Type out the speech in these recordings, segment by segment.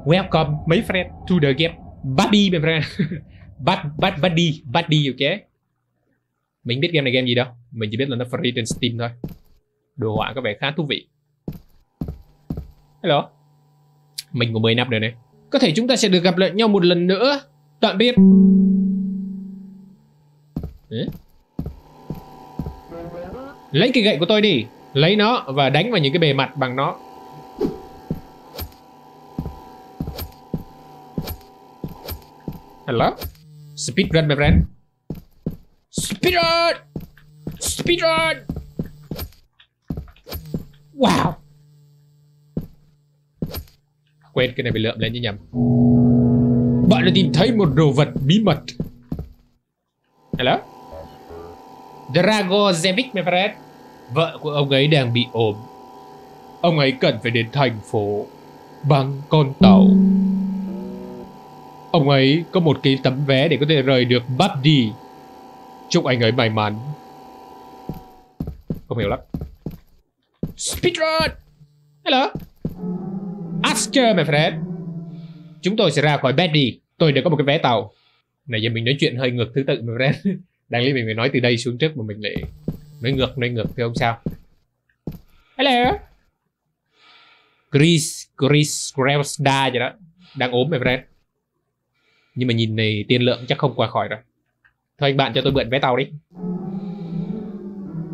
Welcome my friend to the game Babbdi, my friend. Babbdi, ok. Mình biết game này game gì đâu, mình chỉ biết là nó free trên Steam thôi. Đồ họa có vẻ khá thú vị. Hello. Mình có 10 năm rồi này. Có thể chúng ta sẽ được gặp lại nhau một lần nữa. Tạm biệt. Lấy cái gậy của tôi đi. Lấy nó và đánh vào những cái bề mặt bằng nó. Hello. Speedrun my friend. Speedrun. Speedrun. Wow. Quên cái này bị lượm lên chứ nhầm. Bạn đã tìm thấy một đồ vật bí mật. Hello. Drago Zevik my friend. Vợ của ông ấy đang bị ốm. Ông ấy cần phải đến thành phố bằng con tàu. Ông ấy có một cái tấm vé để có thể rời được Babbdi. Chúc anh ấy may mắn. Không hiểu lắm. Speedrun. Hello. Asker my friend. Chúng tôi sẽ ra khỏi Babbdi. Tôi đã có một cái vé tàu. Nãy giờ mình nói chuyện hơi ngược thứ tự my friend. Đáng lý mình phải nói từ đây xuống trước mà mình lại nói ngược thì không sao. Hello. Chris Grelda vậy đó. Đang ốm my friend. Nhưng mà nhìn này tiên lượng chắc không qua khỏi rồi. Thôi anh bạn cho tôi mượn vé tàu đi.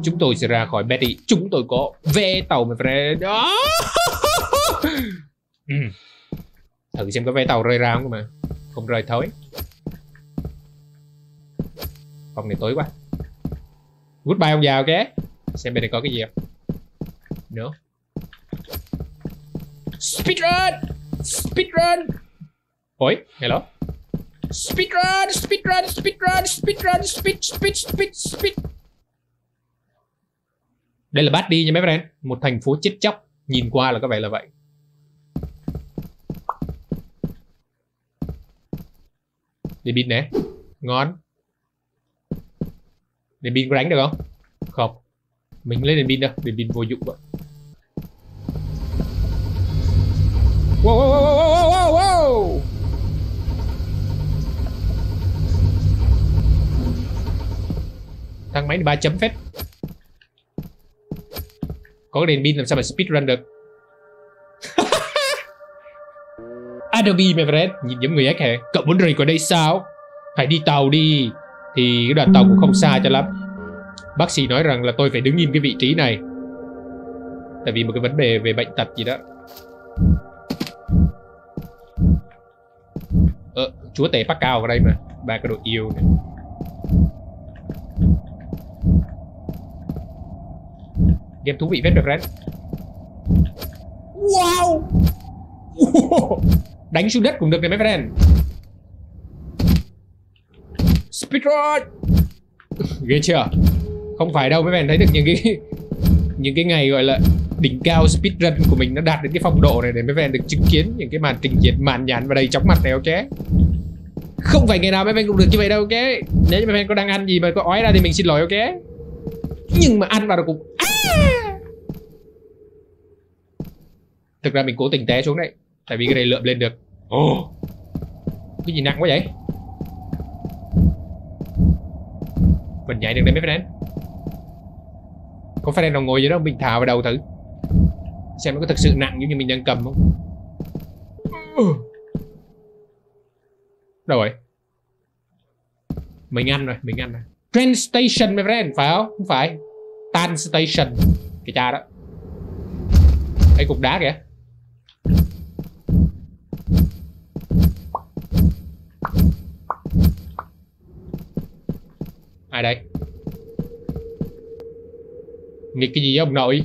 Chúng tôi sẽ ra khỏi Babbdi. Chúng tôi có vé tàu my friend. Đó. Thử xem có vé tàu rơi ra không mà. Không rơi thối. Phòng này tối quá. Goodbye ông già ok. Xem bên này có cái gì không. No. Speedrun. Speedrun. Ôi, hello. Speedrun. Đây là Babbdi nha mấy friend. Một thành phố chết chóc. Nhìn qua là có vẻ là vậy. Để pin nè. Ngon. Để pin có đánh được không? Không. Mình lấy đèn pin đâu. Để pin vô dụng vậy. Wow. Thang máy 3 chấm phết. Có đèn pin làm sao mà speedrun được. Adobe Everest. Nhìn giống người ác hả? Cậu muốn rời khỏi đây sao? Phải đi tàu đi. Thì cái đoàn tàu cũng không xa cho lắm. Bác sĩ nói rằng là tôi phải đứng im cái vị trí này. Tại vì một cái vấn đề về bệnh tật gì đó. Chúa tể Bắc Cao ở đây mà. Ba cái đồ yêu này. Game thú vị phết được đấy. Wow. Đánh xuống đất cũng được này mấy friend. Speedrun. Ghê chưa? Không phải đâu mấy bạn thấy được những cái ngày gọi là đỉnh cao speedrun của mình nó đạt đến cái phong độ này để mấy bạn được chứng kiến những cái màn trình diễn màn nhãn vào đầy chóng mặt này ok. Không phải ngày nào mấy bạn cũng được như vậy đâu ok. Nếu như mấy bạn có đang ăn gì mà có ói ra thì mình xin lỗi ok. Nhưng mà ăn vào nó cũng thực ra mình cố tình té xuống đấy. Tại vì cái này lượm lên được. Oh. Cái gì nặng quá vậy? Mình nhảy được đấy mấy friend. Có friend nào ngồi dưới đó mình thả vào đầu thử. Xem nó có thực sự nặng như mình đang cầm không. Đâu rồi? Mình ăn rồi. Train station mấy friend, phải không? Không phải. Tan station. Cái cha đó. Thấy cục đá kìa. Ai đây? Nghịch cái gì ông nội?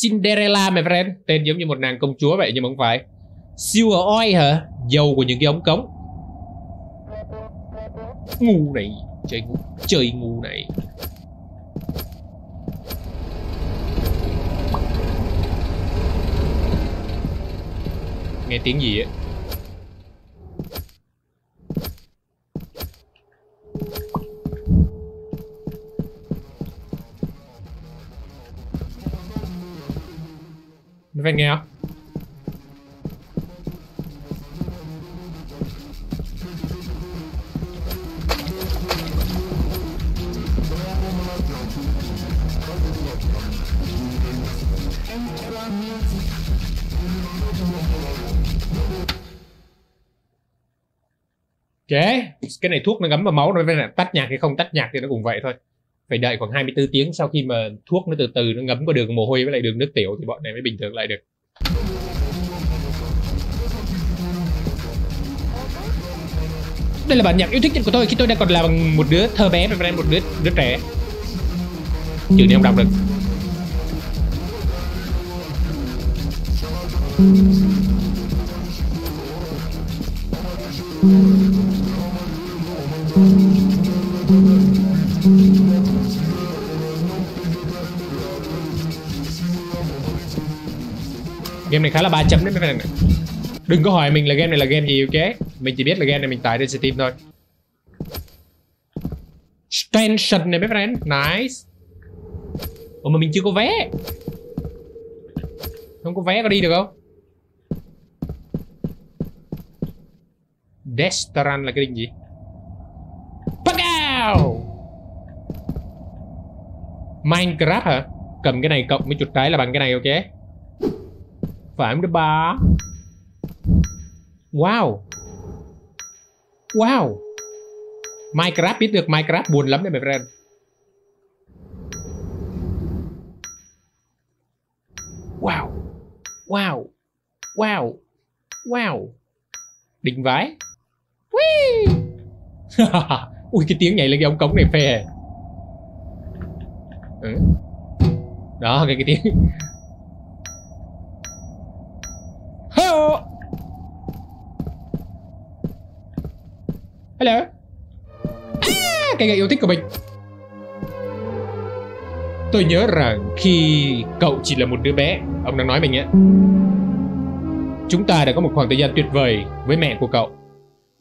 Cinderella my friend. Tên giống như một nàng công chúa vậy nhưng mà không phải. Silver oil hả? Dầu của những cái ống cống. Ngu này. Chơi ngu này. Nghe tiếng gì ấy. Mấy bạn nghe không? Chế, cái này thuốc nó ngấm vào máu, nó tắt nhạc hay không tắt nhạc thì nó cũng vậy thôi. Phải đợi khoảng 24 tiếng sau khi mà thuốc nó từ từ nó ngấm qua đường mồ hôi với lại đường nước tiểu thì bọn này mới bình thường lại được. Đây là bản nhạc yêu thích nhất của tôi khi tôi đang còn là một đứa thơ bé và một đứa trẻ. Chữ này không đọc được. Game này khá là 3 chấm đấy mấy bạn. Đừng có hỏi mình là game này là game gì, ok? Mình chỉ biết là game này mình tải trên Steam thôi. Expansion này mấy bạn, nice. Ủa mà mình chưa có vé. Không có vé có đi được không? Restaurant là cái gì? Pagao! Minecraft hả? Cầm cái này cộng với chuột trái là bằng cái này, ok? Phải không đó ba? Wow! Wow! Minecraft biết được, Minecraft buồn lắm đấy mấy friend. Wow! Wow! Wow! Wow! Đỉnh vái. Ui cái tiếng nhảy lên cái ống cống này phê. Ừ. Đó cái tiếng. Hello. À, cái người yêu thích của mình. Tôi nhớ rằng khi cậu chỉ là một đứa bé, ông đang nói mình á, chúng ta đã có một khoảng thời gian tuyệt vời với mẹ của cậu.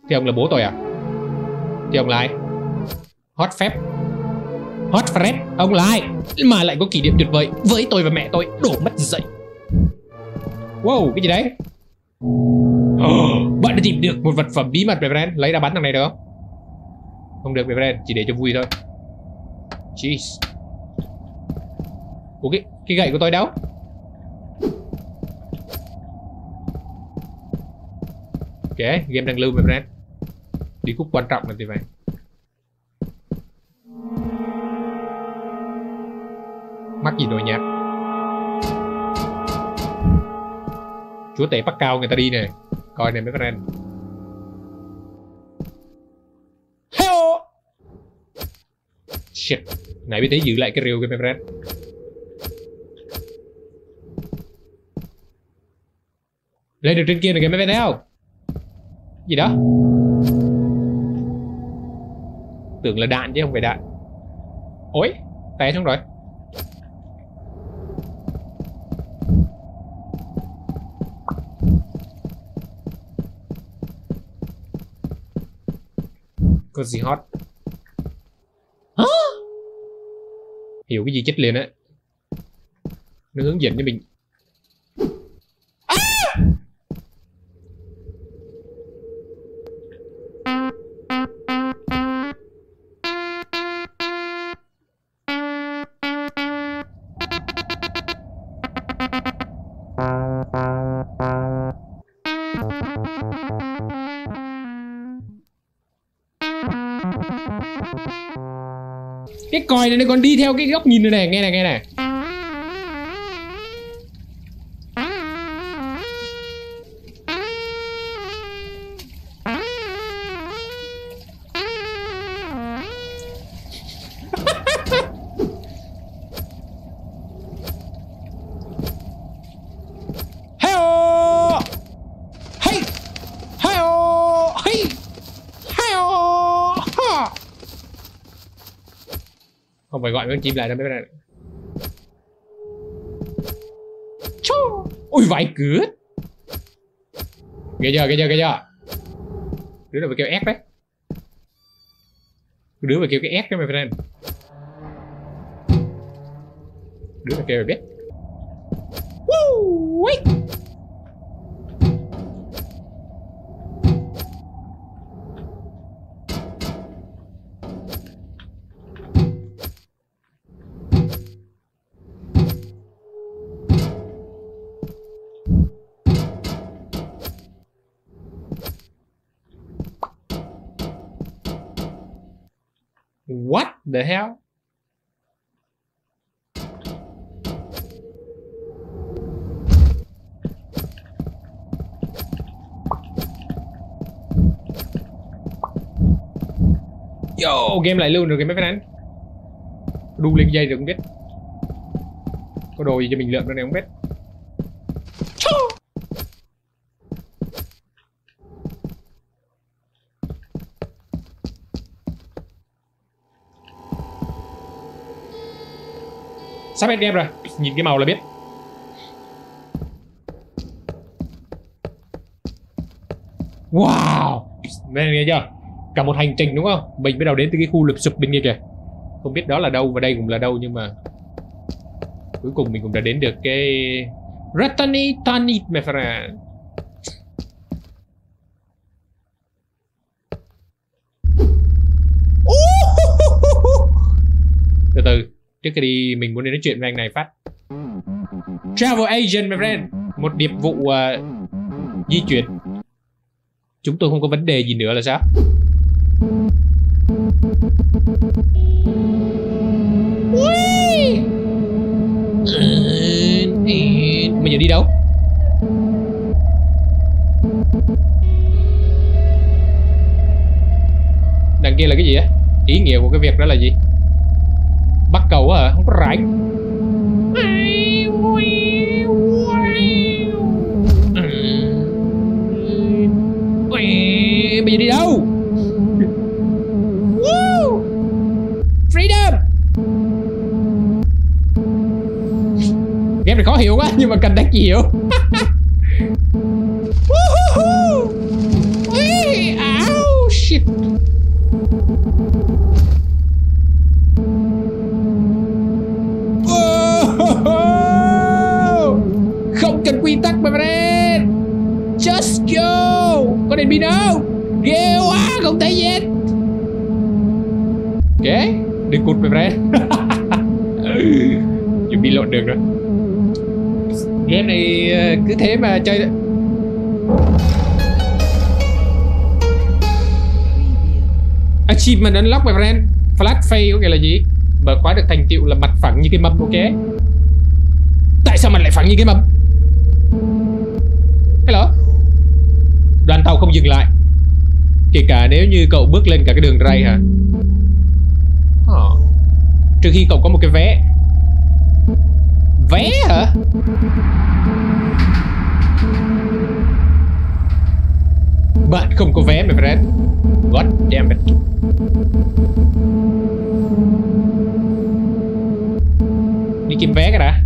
Thì ông là bố tôi à? Thì ông là ai? Hot Feb. Hot Fred. Ông là ai? Mà lại có kỷ niệm tuyệt vời với tôi và mẹ tôi. Đổ mất dậy. Wow, cái gì đấy? Bạn đã tìm được một vật phẩm bí mật về brand. Lấy ra bắn thằng này được không? Không được về brand, chỉ để cho vui thôi. Jeez. Ủa cái gậy của tôi đâu? Ok, game đang lưu về brand. Đi khúc quan trọng là gì vậy? Mắc gì đồ nhạc? Chúa tể Bắc Cao người ta đi nè. Coi nè mấy bạn em. Hello. Shit. Nãy biết thế giữ lại cái rìu cái mấy bạn em. Lên được trên kia rồi kìa mấy bạn em. Gì đó? Tưởng là đạn chứ không phải đạn. Ôi, té xuống rồi. Có gì hot? Hả? Hiểu cái gì chết liền á. Nó hướng dẫn cho mình. À! Cái còi này nó còn đi theo cái góc nhìn này nè, nghe này, nghe này. Không phải gọi mấy con chim lại đâu mấy bạn ạ. Choo! Ui vãi cửa. Ghê chưa? Đứa này phải kêu ép đấy. Đứa phải kêu cái ép đấy mấy bạn ạ. Đứa phải kêu biết. Woo! What the hell? Yo, game lại luôn rồi, game mấy anh. Đu lên dây rồi không biết. Có đồ gì cho mình lượm nữa này không biết. Sắp hết game rồi, nhìn cái màu là biết. Wow, đây nghe chưa? Cả một hành trình đúng không? Mình bắt đầu đến từ cái khu lụp sụp bên kia kìa. Không biết đó là đâu và đây cũng là đâu, nhưng mà cuối cùng mình cũng đã đến được cái Ratani Tanit my friend. Từ từ, trước khi đi mình muốn đi nói chuyện với anh này phát. Travel Asian my friend, một điệp vụ di chuyển. Chúng tôi không có vấn đề gì nữa là sao? Bây giờ đi đâu? Đằng kia là cái gì á? Ý nghĩa của cái việc đó là gì? Bắt cầu á hả? Không có rảnh. Bây giờ đi đâu? Woo! Freedom! Game này khó hiểu quá nhưng mà cần đánh chịu. Ow, shit. Không cần quy tắc mà bạn. Just go. Có đèn pin đâu? Ghê quá, không thấy gì. Ghê, đừng cút mày ra. Chuẩn bị lộn đường rồi. Game này cứ thế mà chơi. Achievement unlock my friend. Flat fail có nghĩa là gì? Mở khóa được thành tựu là mặt phẳng như cái mâm, ok. Tại sao mình lại phẳng như cái mâm? Hello. Đoàn tàu không dừng lại kể cả nếu như cậu bước lên cả cái đường ray hả? Trừ khi cậu có một cái vé. Vé hả? Bạn không có vé my friend. God damn it. Đi kiếm vé cái đã.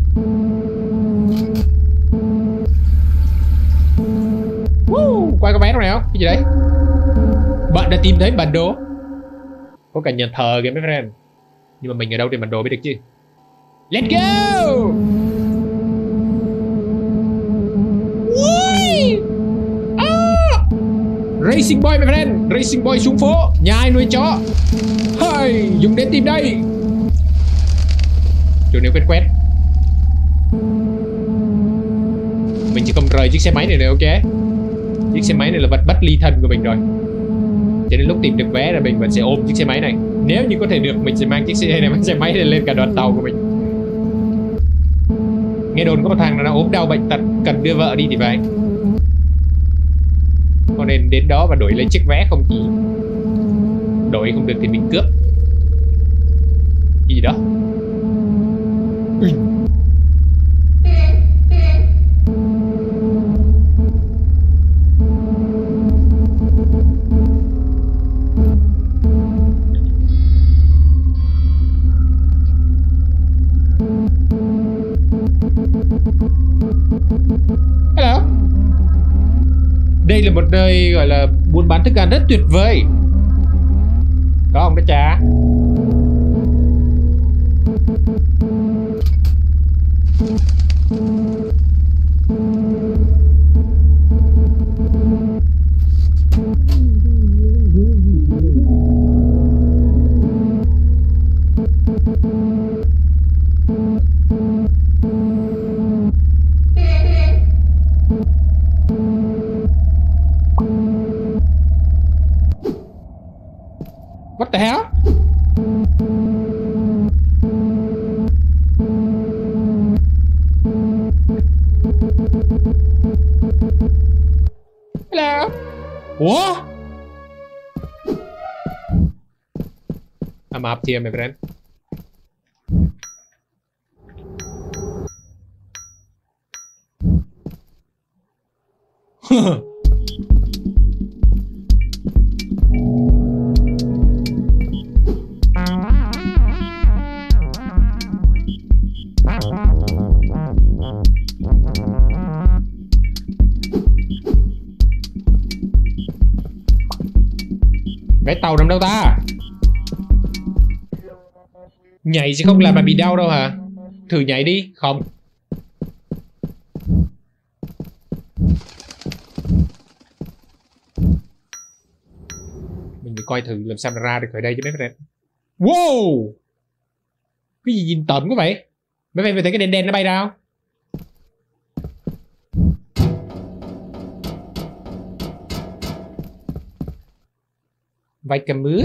Quay cái vé đâu nào? Cái gì đấy? Bạn đã tìm thấy bản đồ. Có cả nhà thờ kìa mấy friend. Nhưng mà mình ở đâu thì bản đồ biết được chứ. Let's go. Why? Ah! Racing boy mấy friend. Racing boy xuống phố. Nhà ai nuôi chó. Hey, dùng đến tìm đây. Chỗ nếu quét quét. Mình chỉ không rời chiếc xe máy này rồi ok. Chiếc xe máy này là vật bất ly thân của mình rồi. Cho nên lúc tìm được vé là mình vẫn sẽ ôm chiếc xe máy này. Nếu như có thể được mình sẽ mang chiếc xe này, mang xe máy này lên cả đoàn tàu của mình. Nghe đồn có một thằng là nó ốm đau bệnh tật cần đưa vợ đi thì vậy. Cho nên đến đó và đổi lấy chiếc vé không chỉ. Đổi không được thì mình cướp. Gì đó. Đây là một nơi gọi là buôn bán thức ăn rất tuyệt vời. Có không đó cha? What the hell? Ủa? I'm up here, my friend. Vé tàu nằm đâu ta? Nhảy chứ không làm mà bị đau đâu hả? Thử nhảy đi, không. Mình phải coi thử làm sao mà ra được khỏi đây chứ mấy bạn. Wow! Cái gì nhìn tởm quá vậy? Mấy bạn phải thấy cái đèn đen nó bay ra không? Vạch cả mướt.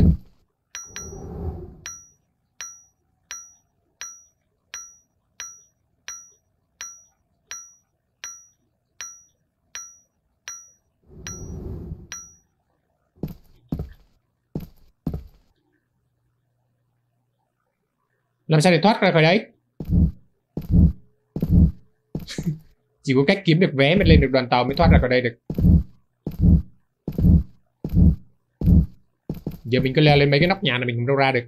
Làm sao để thoát ra khỏi đấy? Chỉ có cách kiếm được vé mới lên được đoàn tàu mới thoát ra khỏi đây được. Giờ mình cứ leo lên mấy cái nóc nhà này mình cũng đâu ra được.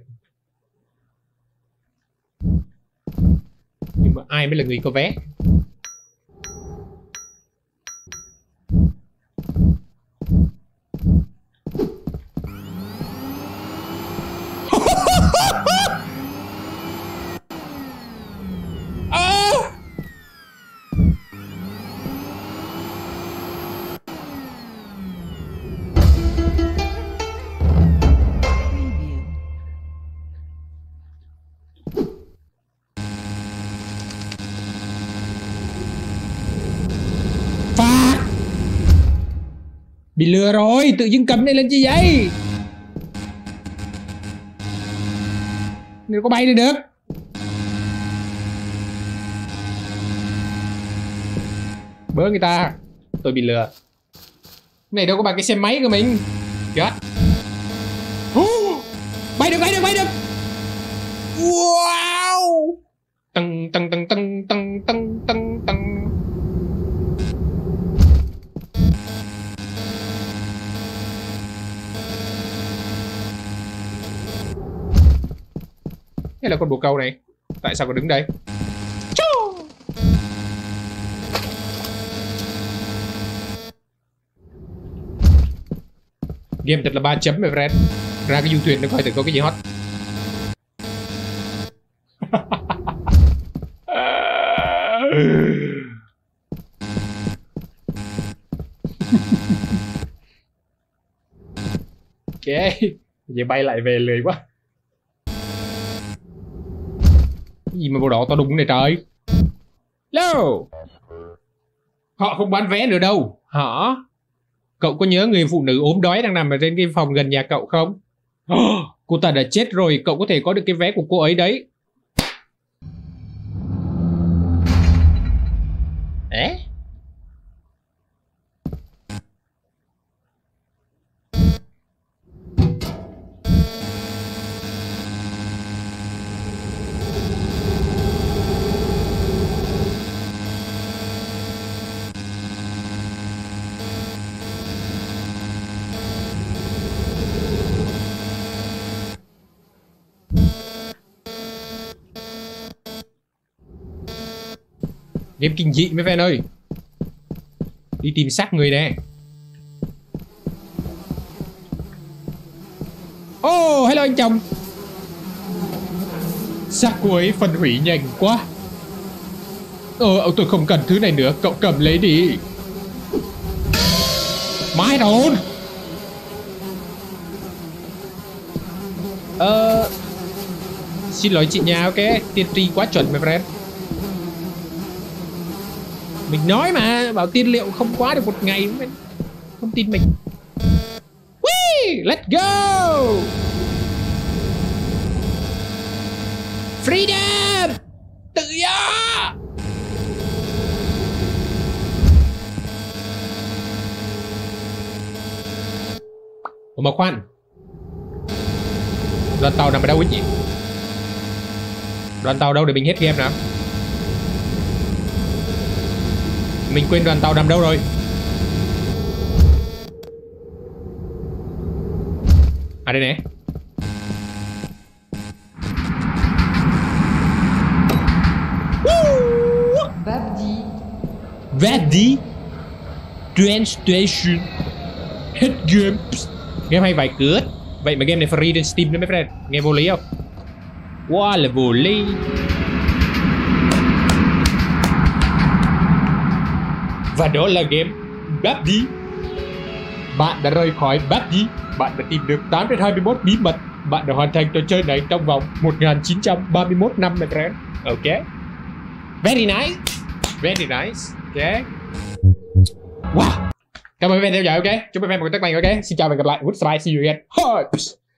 Nhưng mà ai mới là người có vé? Bị lừa rồi, tự dưng cầm này lên chi vậy? Nếu có bay đi được. Bớ người ta, tôi bị lừa. Này đâu có bằng cái xe máy của mình. Chết. Bay được, bay được, bay được. Wow. Tăng tăng tăng tăng tăng tăng tăng tăng. Thế là con bồ câu này. Tại sao con đứng đây? Game thật là 3 chấm rồi friend. Ra cái du thuyền nó coi thử có cái gì hot. Ok. Giờ bay lại về lười quá. Cái gì mà bộ đỏ to đùng này trời. Hello. Họ không bán vé nữa đâu. Hả? Cậu có nhớ người phụ nữ ốm đói đang nằm ở trên cái phòng gần nhà cậu không? Cô ta đã chết rồi. Cậu có thể có được cái vé của cô ấy đấy. Ế? Game kinh dị mấy fan ơi. Đi tìm xác người nè. Oh, hello anh chồng. Xác cô ấy phân hủy nhanh quá. Tôi không cần thứ này nữa. Cậu cầm lấy đi. Mãi đồn. Xin lỗi chị nhà, ok. Tiên tri quá chuẩn mấy friend. Mình nói mà, bảo tiên liệu không quá được một ngày, không tin mình. Whee! Let's go! Freedom! Tự do! Ủa mà khoan, đoàn tàu nằm ở đâu ấy nhỉ? Đoàn tàu đâu để mình hết game nào? Mình quên đoàn tàu nằm đâu rồi. À đây nè. Babbdi. Babbdi Train Station. Hết game. Game hay vài cướp. Vậy mà game này free trên Steam nữa mấy friend. Nghe vô lý không? Wow là vô lý. Và đó là game Babbdi. Bạn đã rời khỏi Babbdi. Bạn đã tìm được 821 bí mật. Bạn đã hoàn thành trò chơi này trong vòng 1931 năm mấy friend. Ok. Very nice. Very nice. Ok. Wow. Cảm ơn các bạn theo dõi, ok? Chúc các bạn một cái tắt mạnh, ok? Xin chào và hẹn gặp lại. Goodbye, see you again. Hi.